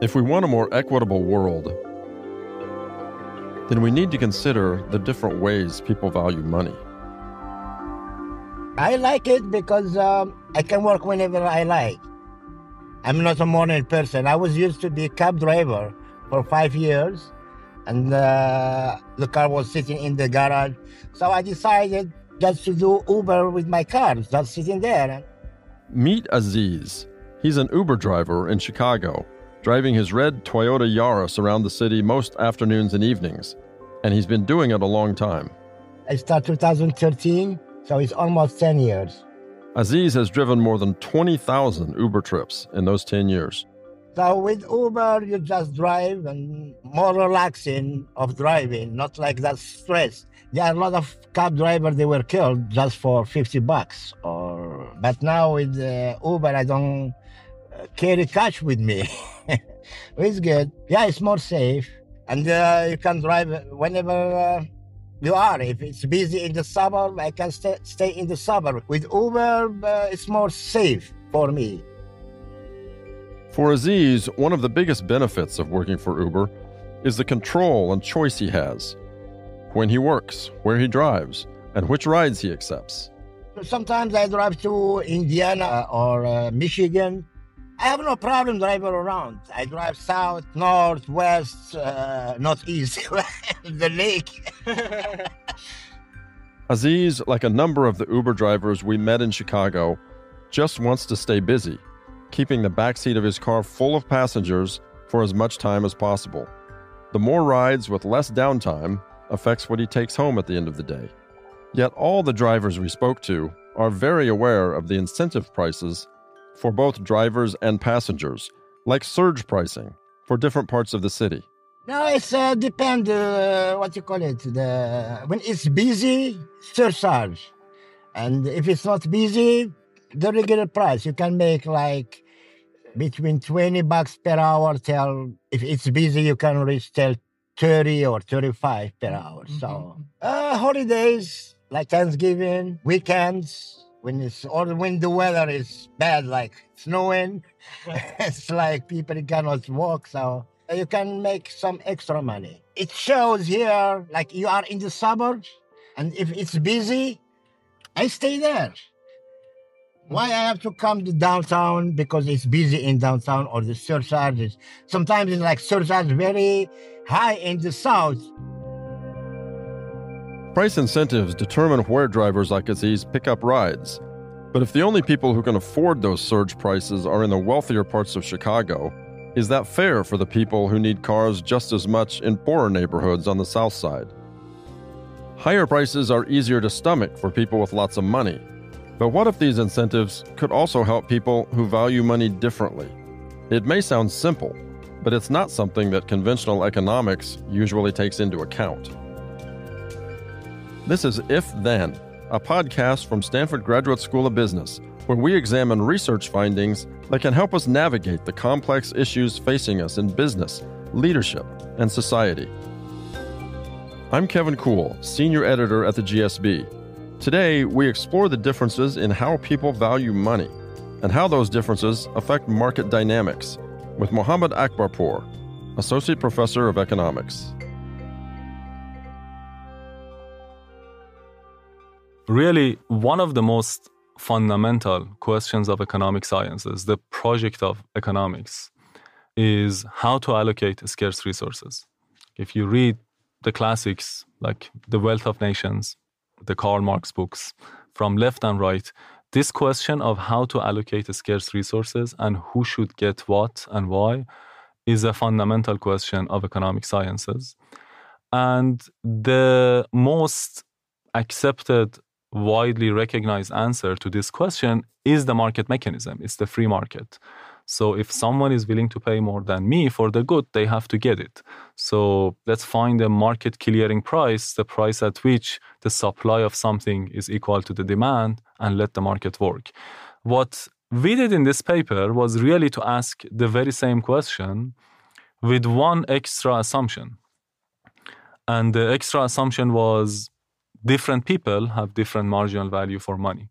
If we want a more equitable world, then we need to consider the different ways people value money. I like it because I can work whenever I like. I'm not a morning person. I was used to be a cab driver for 5 years, and the car was sitting in the garage. So I decided just to do Uber with my car, just sitting there. Meet Aziz. He's an Uber driver in Chicago, driving his red Toyota Yaris around the city most afternoons and evenings. And he's been doing it a long time. I started 2013, so it's almost 10 years. Aziz has driven more than 20,000 Uber trips in those 10 years. So with Uber, you just drive and more relaxing of driving, not like that stress. There are a lot of cab drivers, they were killed just for $50. But now with Uber, I don't carry cash with me. It's good. Yeah, it's more safe. And you can drive whenever you are. If it's busy in the suburb, I can stay in the suburb. With Uber, it's more safe for me. For Aziz, one of the biggest benefits of working for Uber is the control and choice he has. When he works, where he drives, and which rides he accepts. Sometimes I drive to Indiana or Michigan. I have no problem driving around. I drive south, north, west, northeast, the lake. Aziz, like a number of the Uber drivers we met in Chicago, just wants to stay busy, keeping the backseat of his car full of passengers for as much time as possible. The more rides with less downtime affects what he takes home at the end of the day. Yet all the drivers we spoke to are very aware of the incentive prices for both drivers and passengers, like surge pricing for different parts of the city. No, it's depend what you call it. When it's busy, surcharge. And if it's not busy, the regular price. You can make like between $20 per hour till, if it's busy, you can reach till 30 or 35 per hour. Mm-hmm. So holidays, like Thanksgiving, weekends, when the weather is bad, like snowing, it's like people cannot walk, so you can make some extra money. It shows here, like you are in the suburbs, and if it's busy, I stay there. Why I have to come to downtown? Because it's busy in downtown, or the surcharges. Sometimes it's like surcharge very high in the south. Price incentives determine where drivers like Aziz pick up rides. But if the only people who can afford those surge prices are in the wealthier parts of Chicago, is that fair for the people who need cars just as much in poorer neighborhoods on the South Side? Higher prices are easier to stomach for people with lots of money. But what if these incentives could also help people who value money differently? It may sound simple, but it's not something that conventional economics usually takes into account. This is If Then, a podcast from Stanford Graduate School of Business, where we examine research findings that can help us navigate the complex issues facing us in business, leadership, and society. I'm Kevin Cool, senior editor at the GSB. Today, we explore the differences in how people value money and how those differences affect market dynamics with Mohammad Akbarpour, associate professor of economics. Really, one of the most fundamental questions of economic sciences, the project of economics, is how to allocate scarce resources. If you read the classics like The Wealth of Nations, the Karl Marx books, from left and right, this question of how to allocate scarce resources and who should get what and why is a fundamental question of economic sciences. And the most accepted widely recognized answer to this question is the market mechanism. It's the free market. So if someone is willing to pay more than me for the good, they have to get it. So let's find a market clearing price, the price at which the supply of something is equal to the demand, and let the market work. What we did in this paper was really to ask the very same question with one extra assumption. And the extra assumption was different people have different marginal value for money.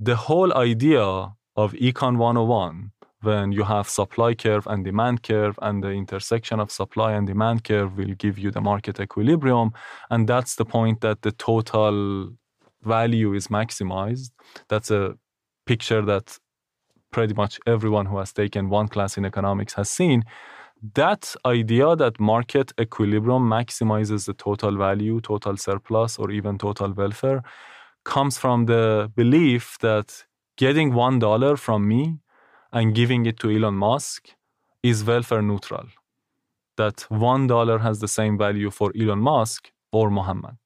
The whole idea of Econ 101 when you have supply curve and demand curve, and the intersection of supply and demand curve will give you the market equilibrium. And that's the point that the total value is maximized. That's a picture that pretty much everyone who has taken one class in economics has seen. That idea that market equilibrium maximizes the total value, total surplus, or even total welfare comes from the belief that getting $1 from me and giving it to Elon Musk is welfare neutral. That $1 has the same value for Elon Musk or Muhammad.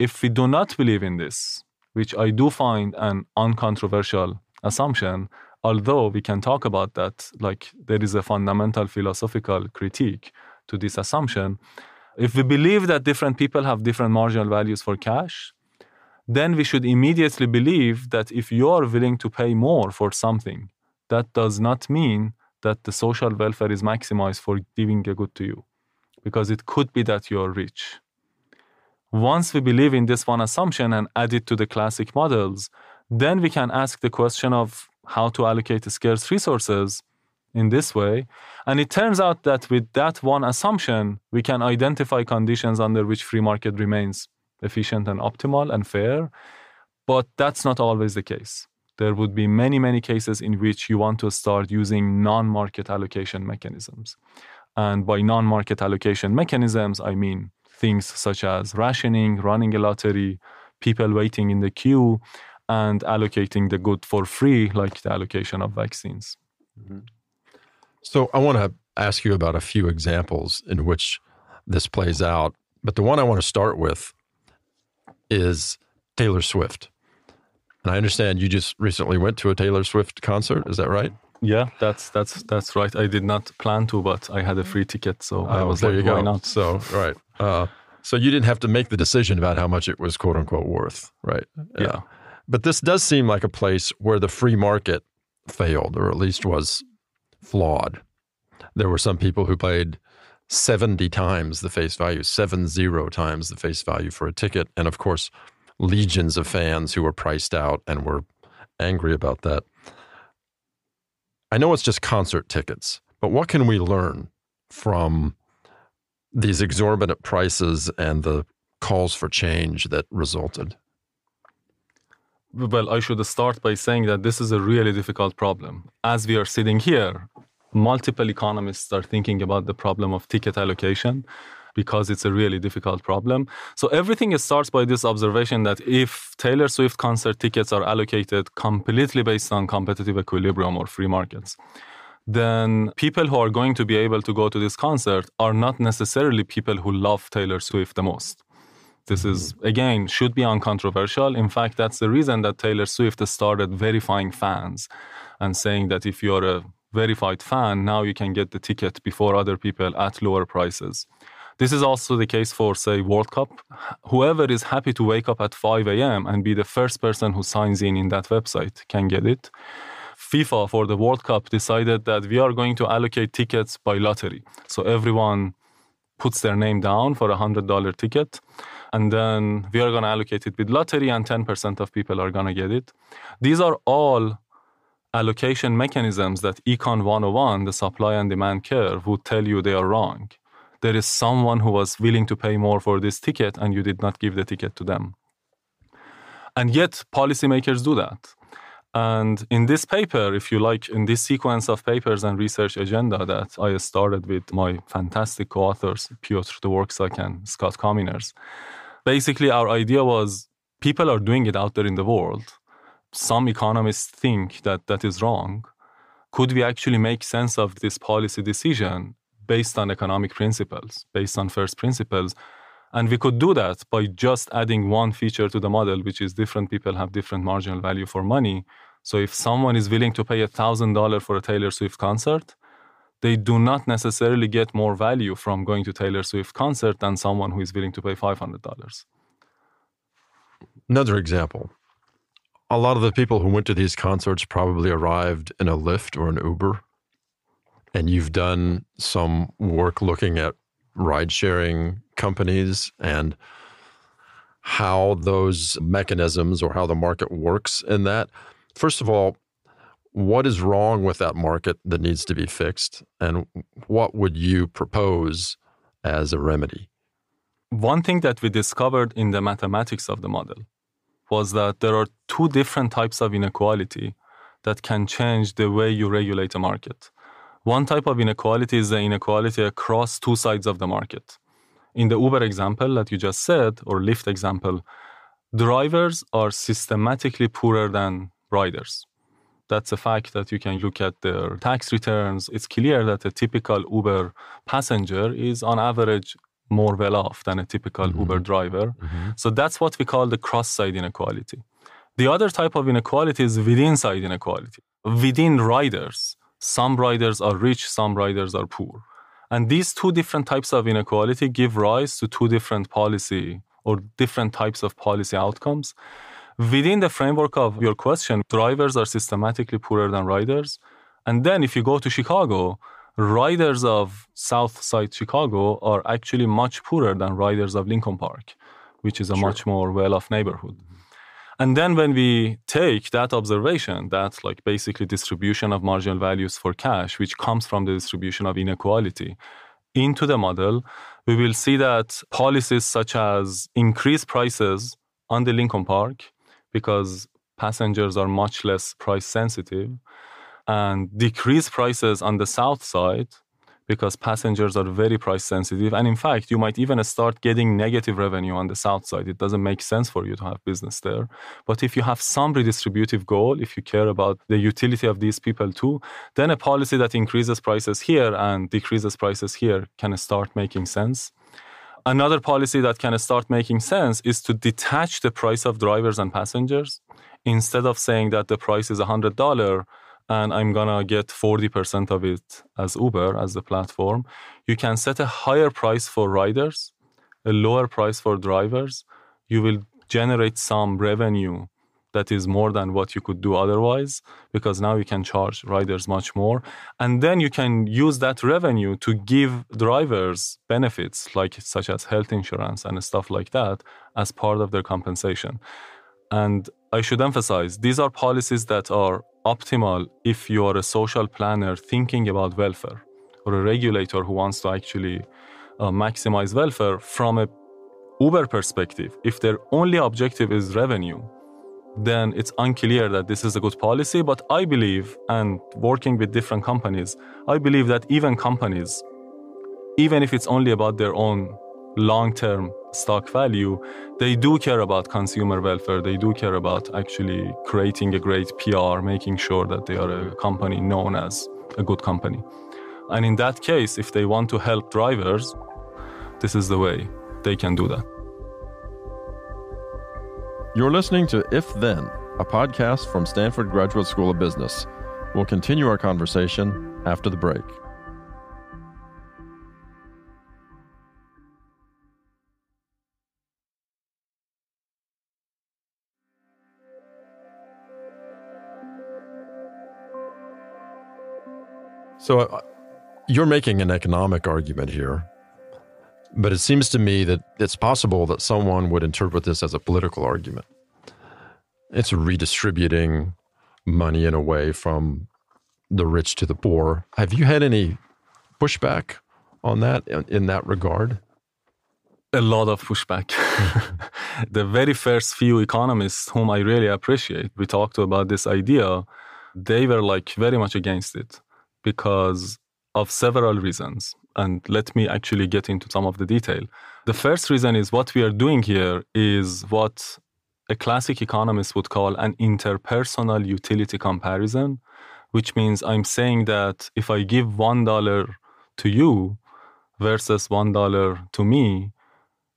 If we do not believe in this, which I do find an uncontroversial assumption, although we can talk about that, like there is a fundamental philosophical critique to this assumption. If we believe that different people have different marginal values for cash, then we should immediately believe that if you are willing to pay more for something, that does not mean that the social welfare is maximized for giving a good to you, because it could be that you are rich. Once we believe in this one assumption and add it to the classic models, then we can ask the question of how to allocate scarce resources in this way. And it turns out that with that one assumption, we can identify conditions under which free market remains efficient and optimal and fair. But that's not always the case. There would be many, many cases in which you want to start using non-market allocation mechanisms. And by non-market allocation mechanisms, I mean things such as rationing, running a lottery, people waiting in the queue, and allocating the good for free, like the allocation of vaccines. Mm-hmm. So I want to ask you about a few examples in which this plays out. But the one I want to start with is Taylor Swift. And I understand you just recently went to a Taylor Swift concert. Is that right? Yeah, that's right. I did not plan to, but I had a free ticket. So I was like, why not? So, right. So you didn't have to make the decision about how much it was, quote unquote, worth, right? Yeah. But this does seem like a place where the free market failed, or at least was flawed. There were some people who paid 70 times the face value, 70 times the face value for a ticket. And of course, legions of fans who were priced out and were angry about that. I know it's just concert tickets, but what can we learn from these exorbitant prices and the calls for change that resulted? Well, I should start by saying that this is a really difficult problem. As we are sitting here, multiple economists are thinking about the problem of ticket allocation because it's a really difficult problem. So everything starts by this observation that if Taylor Swift concert tickets are allocated completely based on competitive equilibrium or free markets, then people who are going to be able to go to this concert are not necessarily people who love Taylor Swift the most. This is, again, should be uncontroversial. In fact, that's the reason that Taylor Swift started verifying fans and saying that if you're a verified fan, now you can get the ticket before other people at lower prices. This is also the case for, say, World Cup. Whoever is happy to wake up at 5 a.m. and be the first person who signs in that website can get it. FIFA for the World Cup decided that we are going to allocate tickets by lottery. So everyone puts their name down for a $100 ticket, and then we are going to allocate it with lottery, and 10% of people are going to get it. These are all allocation mechanisms that Econ 101, the supply and demand curve, would tell you they are wrong. There is someone who was willing to pay more for this ticket, and you did not give the ticket to them. And yet, policymakers do that. And in this paper, if you like, in this sequence of papers and research agenda that I started with my fantastic co-authors, Piotr Dworczak and Scott Cominers, basically our idea was people are doing it out there in the world. Some economists think that is wrong. Could we actually make sense of this policy decision based on economic principles, based on first principles? And we could do that by just adding one feature to the model, which is different people have different marginal value for money. So if someone is willing to pay $1,000 for a Taylor Swift concert, they do not necessarily get more value from going to Taylor Swift concert than someone who is willing to pay $500. Another example. A lot of the people who went to these concerts probably arrived in a Lyft or an Uber. And you've done some work looking at ride-sharing companies and how those mechanisms or how the market works in that. First of all, What is wrong with that market that needs to be fixed? And what would you propose as a remedy? One thing that we discovered in the mathematics of the model was that there are two different types of inequality that can change the way you regulate a market. One type of inequality is the inequality across two sides of the market. In the Uber example that you just said, or Lyft example, drivers are systematically poorer than riders. That's a fact that you can look at their tax returns. It's clear that a typical Uber passenger is on average more well-off than a typical Uber driver. So that's what we call the cross-side inequality. The other type of inequality is within-side inequality. Within riders, some riders are rich, some riders are poor. And these two different types of inequality give rise to two different policy or different types of policy outcomes. Within the framework of your question, drivers are systematically poorer than riders. And then if you go to Chicago, riders of South Side Chicago are actually much poorer than riders of Lincoln Park, which is a much more well-off neighborhood. And then when we take that observation, that like basically distribution of marginal values for cash, which comes from the distribution of inequality, into the model, we will see that policies such as increased prices on the Lincoln Park, because passengers are much less price sensitive, and decreased prices on the south side, because passengers are very price sensitive. And in fact, you might even start getting negative revenue on the south side. It doesn't make sense for you to have business there. But if you have some redistributive goal, if you care about the utility of these people too, then a policy that increases prices here and decreases prices here can start making sense. Another policy that can start making sense is to detach the price of drivers and passengers. Instead of saying that the price is $100, and I'm going to get 40% of it as Uber, as the platform, you can set a higher price for riders, a lower price for drivers. You will generate some revenue that is more than what you could do otherwise, because now you can charge riders much more. And then you can use that revenue to give drivers benefits, like such as health insurance and stuff like that, as part of their compensation. And I should emphasize, these are policies that are optimal if you are a social planner thinking about welfare, or a regulator who wants to actually maximize welfare. From a Uber perspective, if their only objective is revenue, then it's unclear that this is a good policy. But I believe, and working with different companies, I believe that even companies, even if it's only about their own long-term stock value, they do care about consumer welfare. They do care about actually creating a great PR, making sure that they are a company known as a good company. And in that case, if they want to help drivers, this is the way they can do that. You're listening to If Then, a podcast from Stanford Graduate School of Business. We'll continue our conversation after the break. So you're making an economic argument here, but it seems to me that it's possible that someone would interpret this as a political argument. It's redistributing money in a way from the rich to the poor. Have you had any pushback on that in that regard? A lot of pushback. The very first few economists whom I really appreciate, we talked about this idea, they were like very much against it, because of several reasons. And let me actually get into some of the detail. The first reason is what we are doing here is what a classic economist would call an interpersonal utility comparison, which means I'm saying that if I give $1 to you versus $1 to me,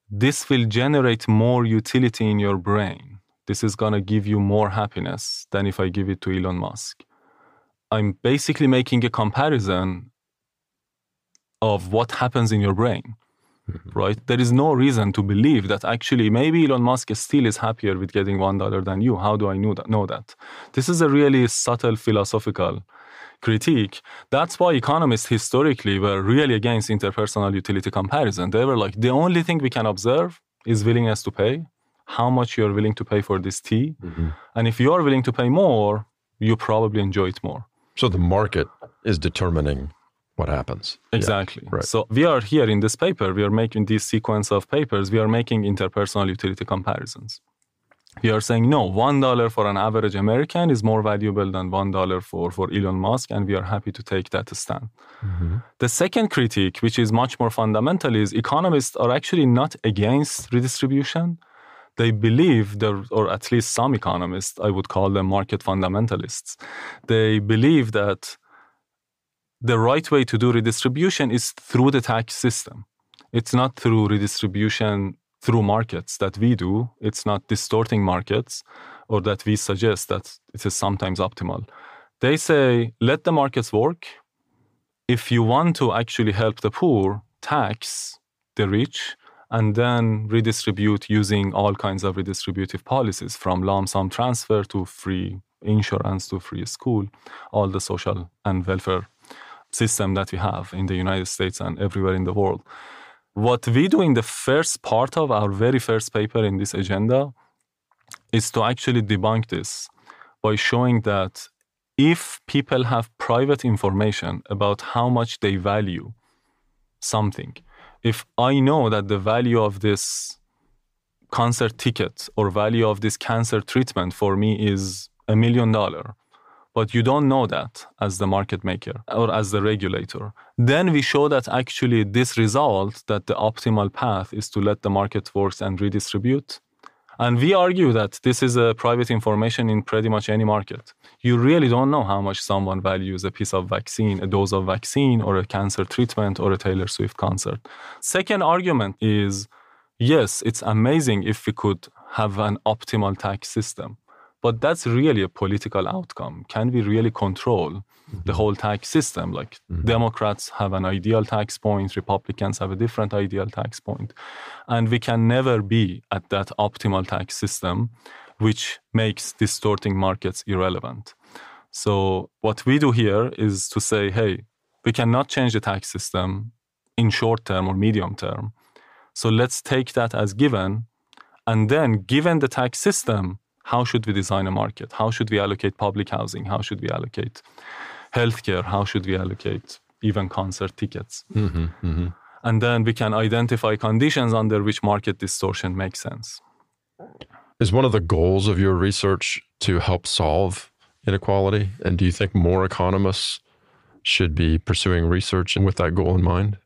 this will generate more utility in your brain. This is going to give you more happiness than if I give it to Elon Musk. I'm basically making a comparison of what happens in your brain, right? There is no reason to believe that actually maybe Elon Musk still is happier with getting $1 than you. How do I know that? This is a really subtle philosophical critique. That's why economists historically were really against interpersonal utility comparison. They were like, the only thing we can observe is willingness to pay, how much you're willing to pay for this tea. And if you're willing to pay more, you probably enjoy it more. So the market is determining what happens. Exactly. Yeah, right. So we are here in this paper, we are making this sequence of papers, we are making interpersonal utility comparisons. We are saying, no, $1 for an average American is more valuable than $1 for Elon Musk, and we are happy to take that stand. Mm-hmm. The second critique, which is much more fundamental, is economists are actually not against redistribution. They believe, or at least some economists, I would call them market fundamentalists, they believe that the right way to do redistribution is through the tax system. It's not through redistribution through markets that we do. It's not distorting markets, or that we suggest that it is sometimes optimal. They say, let the markets work. If you want to actually help the poor, tax the rich, and then redistribute using all kinds of redistributive policies, from lump sum transfer to free insurance to free school, all the social and welfare system that we have in the United States and everywhere in the world. What we do in the first part of our very first paper in this agenda is to actually debunk this by showing that if people have private information about how much they value something, if I know that the value of this concert ticket or value of this cancer treatment for me is $1 million, but you don't know that as the market maker or as the regulator, then we show that actually this result, that the optimal path is to let the market work and redistribute. And we argue that this is a private information in pretty much any market. You really don't know how much someone values a piece of vaccine, a dose of vaccine, or a cancer treatment, or a Taylor Swift concert. Second argument is, yes, it's amazing if we could have an optimal tax system, but that's really a political outcome. Can we really control the whole tax system? Like Democrats have an ideal tax point, Republicans have a different ideal tax point. And we can never be at that optimal tax system, which makes distorting markets irrelevant. So what we do here is to say, hey, we cannot change the tax system in short term or medium term. So let's take that as given. And then given the tax system, how should we design a market? How should we allocate public housing? How should we allocate healthcare? How should we allocate even concert tickets? And then we can identify conditions under which market distortion makes sense. Is one of the goals of your research to help solve inequality? And do you think more economists should be pursuing research with that goal in mind?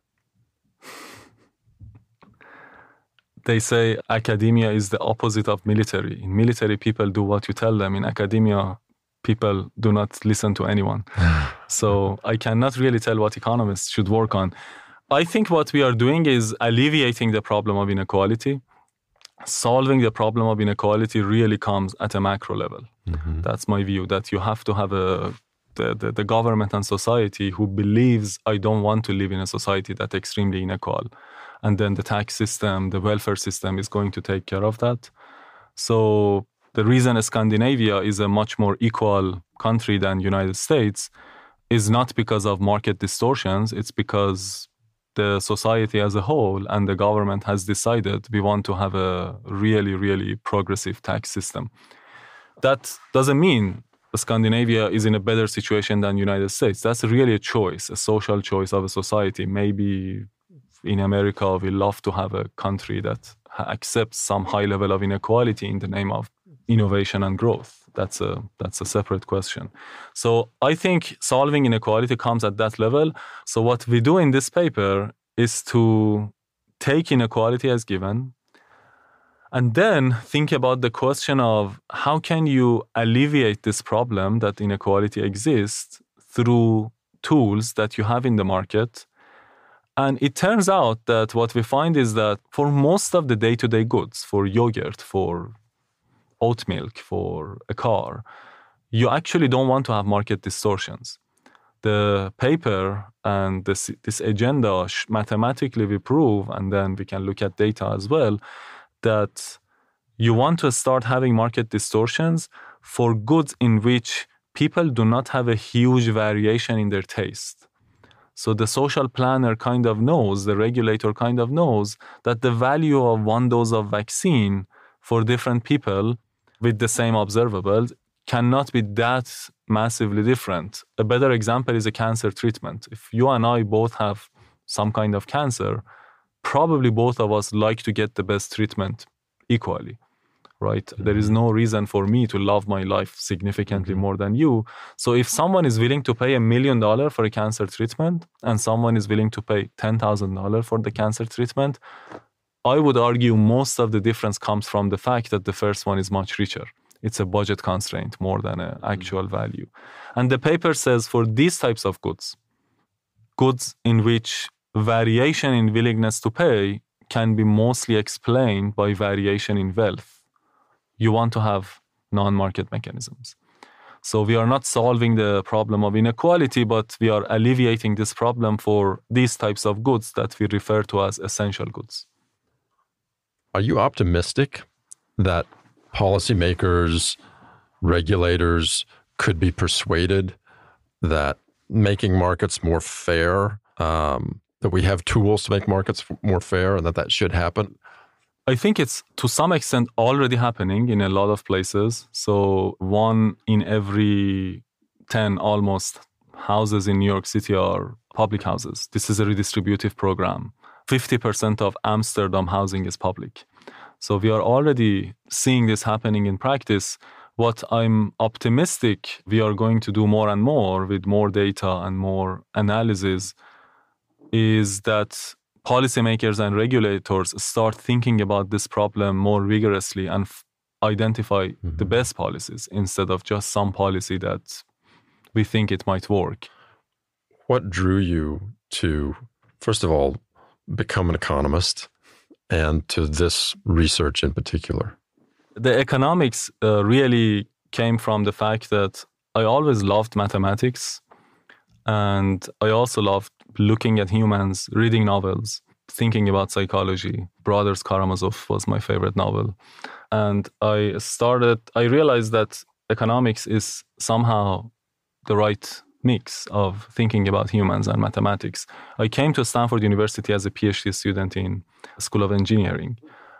They say academia is the opposite of military. In military, people do what you tell them. In academia, people do not listen to anyone. So I cannot really tell what economists should work on. I think what we are doing is alleviating the problem of inequality. Solving the problem of inequality really comes at a macro level. That's my view, that you have to have the government and society who believes, I don't want to live in a society that's extremely unequal. And then the tax system, the welfare system is going to take care of that. So the reason Scandinavia is a much more equal country than United States is not because of market distortions. It's because the society as a whole and the government has decided we want to have a really, really progressive tax system. That doesn't mean Scandinavia is in a better situation than United States. That's really a choice, a social choice of a society. Maybe in America, we love to have a country that accepts some high level of inequality in the name of innovation and growth. That's a separate question. So I think solving inequality comes at that level. So what we do in this paper is to take inequality as given and then think about the question of how can you alleviate this problem that inequality exists through tools that you have in the market. And it turns out that what we find is that for most of the day-to-day goods, for yogurt, for oat milk, for a car, you actually don't want to have market distortions. The paper and this agenda, mathematically we prove, and then we can look at data as well, that you want to start having market distortions for goods in which people do not have a huge variation in their taste. So the social planner kind of knows, the regulator kind of knows that the value of one dose of vaccine for different people with the same observables cannot be that massively different. A better example is a cancer treatment. If you and I both have some kind of cancer, probably both of us like to get the best treatment equally, right? Mm-hmm. There is no reason for me to love my life significantly more than you. So if someone is willing to pay $1 million for a cancer treatment and someone is willing to pay $10,000 for the cancer treatment, I would argue most of the difference comes from the fact that the first one is much richer. It's a budget constraint more than an actual value. And the paper says for these types of goods in which variation in willingness to pay can be mostly explained by variation in wealth, you want to have non-market mechanisms. So we are not solving the problem of inequality, but we are alleviating this problem for these types of goods that we refer to as essential goods. Are you optimistic that policymakers, regulators could be persuaded that making markets more fair, that we have tools to make markets more fair and that that should happen? I think it's to some extent already happening in a lot of places. So 1 in every 10 almost houses in New York City are public houses. This is a redistributive program. 50% of Amsterdam housing is public. So we are already seeing this happening in practice. What I'm optimistic we are going to do more and more with more data and more analysis is that policymakers and regulators start thinking about this problem more rigorously and identify the best policies instead of just some policy that we think it might work. What drew you to, first of all, become an economist and to this research in particular? The economics really came from the fact that I always loved mathematics, and I also loved looking at humans, reading novels, thinking about psychology. Brothers Karamazov was my favorite novel. And I realized that economics is somehow the right mix of thinking about humans and mathematics. I came to Stanford University as a PhD student in School of Engineering.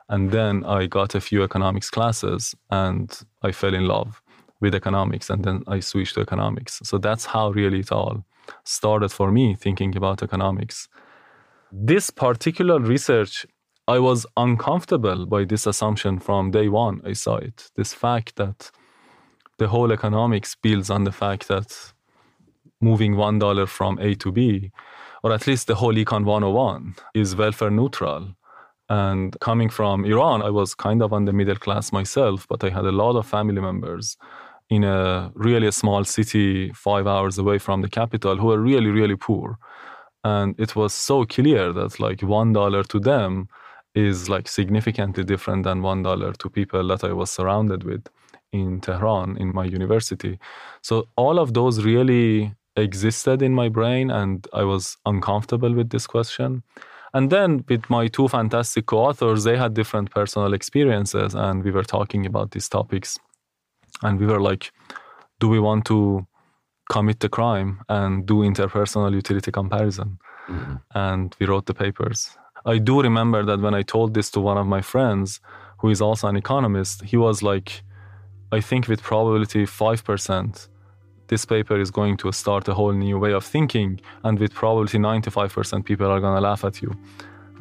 And then I got a few economics classes and I fell in love with economics. And then I switched to economics. So that's how really it all started for me, thinking about economics. This particular research, I was uncomfortable by this assumption from day one I saw it. This fact that the whole economics builds on the fact that moving $1 from A to B, or at least the whole Econ 101, is welfare neutral. And coming from Iran, I was kind of on the middle class myself, but I had a lot of family members in a really small city 5 hours away from the capital who were really, really poor. And it was so clear that like $1 to them is like significantly different than $1 to people that I was surrounded with in Tehran, in my university. So all of those really existed in my brain and I was uncomfortable with this question. And then with my two fantastic co-authors, they had different personal experiences and we were talking about these topics. And we were like, do we want to commit the crime and do interpersonal utility comparison? Mm-hmm. And we wrote the papers. I do remember that when I told this to one of my friends, who is also an economist, he was like, I think with probability 5%, this paper is going to start a whole new way of thinking. And with probability 95%, people are going to laugh at you.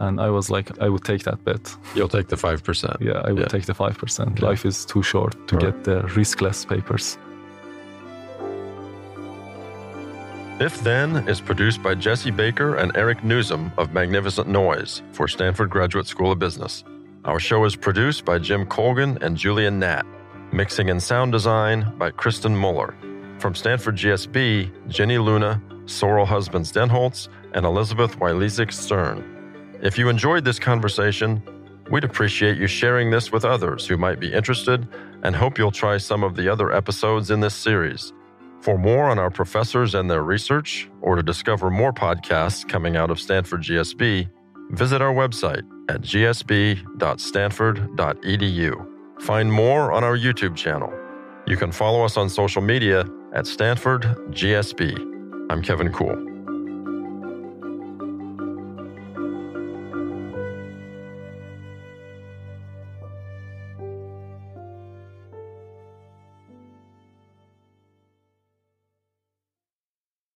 And I was like, I would take that bet. You'll take the 5%. Yeah, I would take the 5%. Yeah. Life is too short to get the riskless papers. If Then is produced by Jesse Baker and Eric Newsom of Magnificent Noise for Stanford Graduate School of Business. Our show is produced by Jim Colgan and Julian Natt. Mixing and sound design by Kristen Muller. From Stanford GSB, Jenny Luna, Sorrel Husbands-Denholtz, and Elizabeth Wilezik-Stern. If you enjoyed this conversation, we'd appreciate you sharing this with others who might be interested and hope you'll try some of the other episodes in this series. For more on our professors and their research, or to discover more podcasts coming out of Stanford GSB, visit our website at gsb.stanford.edu. Find more on our YouTube channel. You can follow us on social media at Stanford GSB. I'm Kevin Cool.